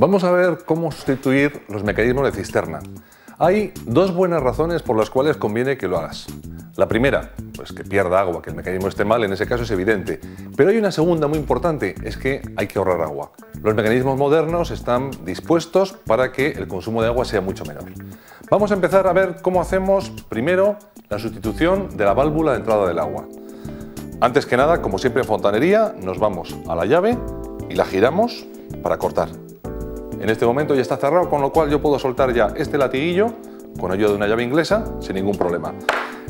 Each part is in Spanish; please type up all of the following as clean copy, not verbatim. Vamos a ver cómo sustituir los mecanismos de cisterna. Hay dos buenas razones por las cuales conviene que lo hagas. La primera, pues que pierda agua, que el mecanismo esté mal, en ese caso es evidente. Pero hay una segunda muy importante, es que hay que ahorrar agua. Los mecanismos modernos están dispuestos para que el consumo de agua sea mucho menor. Vamos a empezar a ver cómo hacemos primero la sustitución de la válvula de entrada del agua. Antes que nada, como siempre en fontanería, nos vamos a la llave y la giramos para cortar. En este momento ya está cerrado, con lo cual yo puedo soltar ya este latiguillo con ayuda de una llave inglesa sin ningún problema.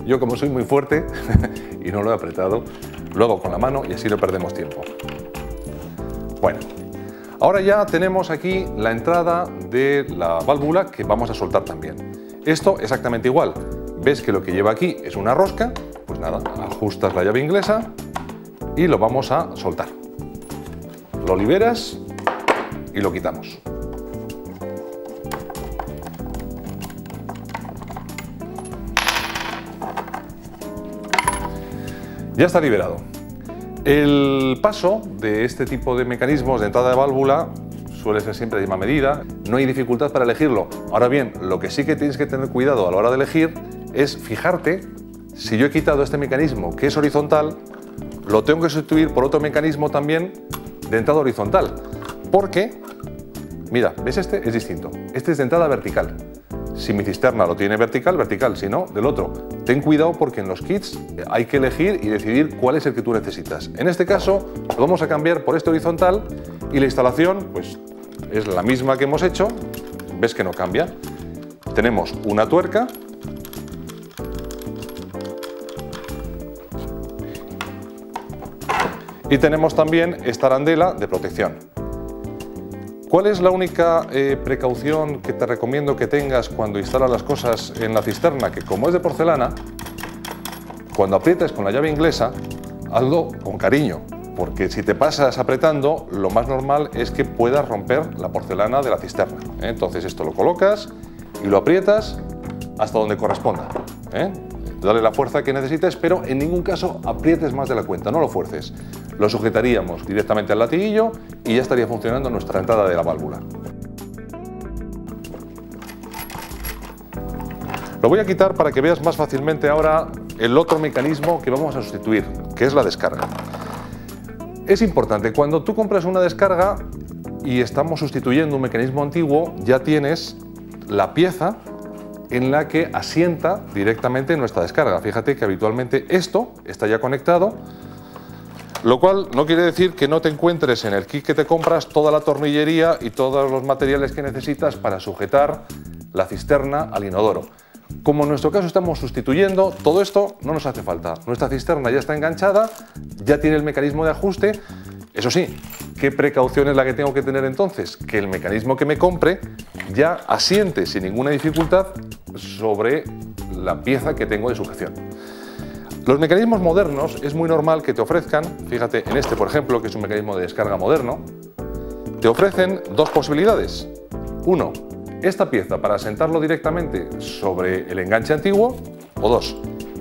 Yo, como soy muy fuerte y no lo he apretado, lo hago con la mano y así no perdemos tiempo. Bueno, ahora ya tenemos aquí la entrada de la válvula que vamos a soltar también. Esto exactamente igual. ¿Ves que lo que lleva aquí es una rosca? Pues nada, ajustas la llave inglesa y lo vamos a soltar. Lo liberas y lo quitamos. Ya está liberado. El paso de este tipo de mecanismos de entrada de válvula suele ser siempre de misma medida, no hay dificultad para elegirlo. Ahora bien, lo que sí que tienes que tener cuidado a la hora de elegir es fijarte si yo he quitado este mecanismo que es horizontal, lo tengo que sustituir por otro mecanismo también de entrada horizontal. Porque, mira, ¿ves este? Es distinto. Este es de entrada vertical. Si mi cisterna lo tiene vertical, vertical, si no, del otro. Ten cuidado porque en los kits hay que elegir y decidir cuál es el que tú necesitas. En este caso, lo vamos a cambiar por este horizontal y la instalación pues es la misma que hemos hecho. Ves que no cambia. Tenemos una tuerca y tenemos también esta arandela de protección. ¿Cuál es la única precaución que te recomiendo que tengas cuando instalas las cosas en la cisterna? Que como es de porcelana, cuando aprietes con la llave inglesa, hazlo con cariño, porque si te pasas apretando, lo más normal es que puedas romper la porcelana de la cisterna. Entonces esto lo colocas y lo aprietas hasta donde corresponda. Dale la fuerza que necesites, pero en ningún caso aprietes más de la cuenta, no lo fuerces. Lo sujetaríamos directamente al latiguillo y ya estaría funcionando nuestra entrada de la válvula. Lo voy a quitar para que veas más fácilmente ahora el otro mecanismo que vamos a sustituir, que es la descarga. Es importante, cuando tú compras una descarga y estamos sustituyendo un mecanismo antiguo, ya tienes la pieza en la que asienta directamente nuestra descarga. Fíjate que habitualmente esto está ya conectado, lo cual no quiere decir que no te encuentres en el kit que te compras toda la tornillería y todos los materiales que necesitas para sujetar la cisterna al inodoro. Como en nuestro caso estamos sustituyendo, todo esto no nos hace falta. Nuestra cisterna ya está enganchada, ya tiene el mecanismo de ajuste. Eso sí, ¿qué precaución es la que tengo que tener entonces? Que el mecanismo que me compre ya asiente sin ninguna dificultad sobre la pieza que tengo de sujeción. Los mecanismos modernos es muy normal que te ofrezcan, fíjate en este por ejemplo, que es un mecanismo de descarga moderno, te ofrecen dos posibilidades. Uno, esta pieza para asentarlo directamente sobre el enganche antiguo, o dos,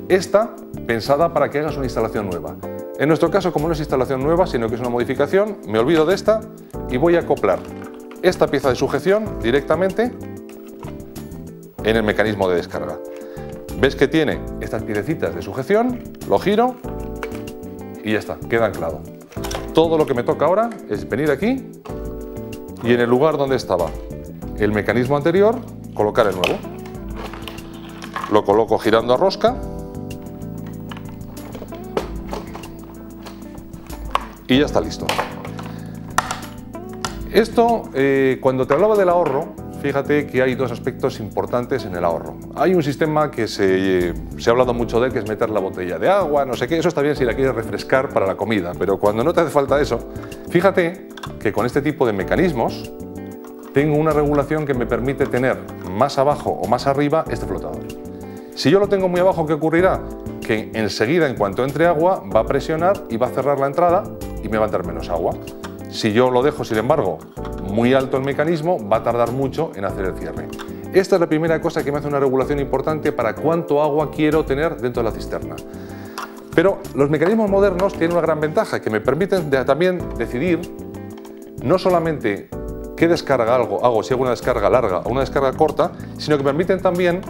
esta pensada para que hagas una instalación nueva. En nuestro caso, como no es instalación nueva, sino que es una modificación, me olvido de esta y voy a acoplar esta pieza de sujeción directamente en el mecanismo de descarga. ¿Ves que tiene estas piecitas de sujeción? Lo giro y ya está, queda anclado. Todo lo que me toca ahora es venir aquí y en el lugar donde estaba el mecanismo anterior, colocar el nuevo. Lo coloco girando a rosca y ya está listo. Esto, cuando te hablaba del ahorro, fíjate que hay dos aspectos importantes en el ahorro. Hay un sistema que se ha hablado mucho de él, que es meter la botella de agua, no sé qué, eso está bien si la quieres refrescar para la comida, pero cuando no te hace falta eso, fíjate que con este tipo de mecanismos tengo una regulación que me permite tener más abajo o más arriba este flotador. Si yo lo tengo muy abajo, ¿qué ocurrirá? Que enseguida, en cuanto entre agua, va a presionar y va a cerrar la entrada y me va a entrar menos agua. Si yo lo dejo, sin embargo, muy alto el mecanismo, va a tardar mucho en hacer el cierre. Esta es la primera cosa que me hace una regulación importante para cuánto agua quiero tener dentro de la cisterna. Pero los mecanismos modernos tienen una gran ventaja, que me permiten también decidir no solamente qué descarga hago, si hago una descarga larga o una descarga corta, sino que me permiten también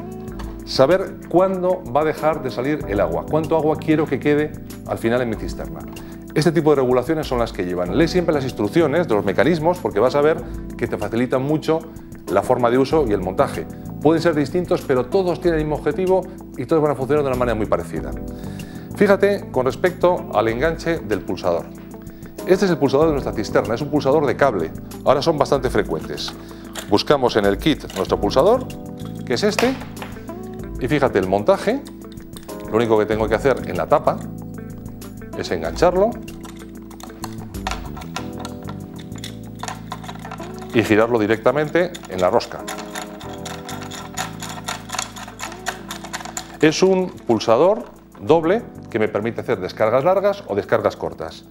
saber cuándo va a dejar de salir el agua, cuánto agua quiero que quede al final en mi cisterna. Este tipo de regulaciones son las que llevan. Lee siempre las instrucciones de los mecanismos porque vas a ver que te facilitan mucho la forma de uso y el montaje. Pueden ser distintos, pero todos tienen el mismo objetivo y todos van a funcionar de una manera muy parecida. Fíjate con respecto al enganche del pulsador. Este es el pulsador de nuestra cisterna, es un pulsador de cable. Ahora son bastante frecuentes. Buscamos en el kit nuestro pulsador, que es este, y fíjate el montaje. Lo único que tengo que hacer en la tapa es engancharlo y girarlo directamente en la rosca. Es un pulsador doble que me permite hacer descargas largas o descargas cortas.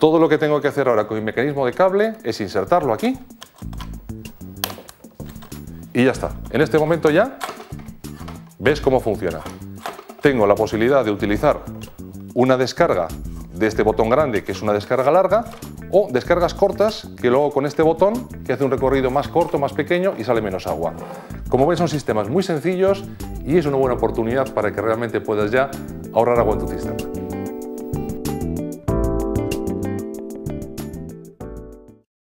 Todo lo que tengo que hacer ahora con mi mecanismo de cable es insertarlo aquí y ya está. En este momento ya ves cómo funciona. Tengo la posibilidad de utilizar una descarga de este botón grande, que es una descarga larga, o descargas cortas, que luego con este botón, que hace un recorrido más corto, más pequeño y sale menos agua. Como veis, son sistemas muy sencillos y es una buena oportunidad para que realmente puedas ya ahorrar agua en tu cisterna.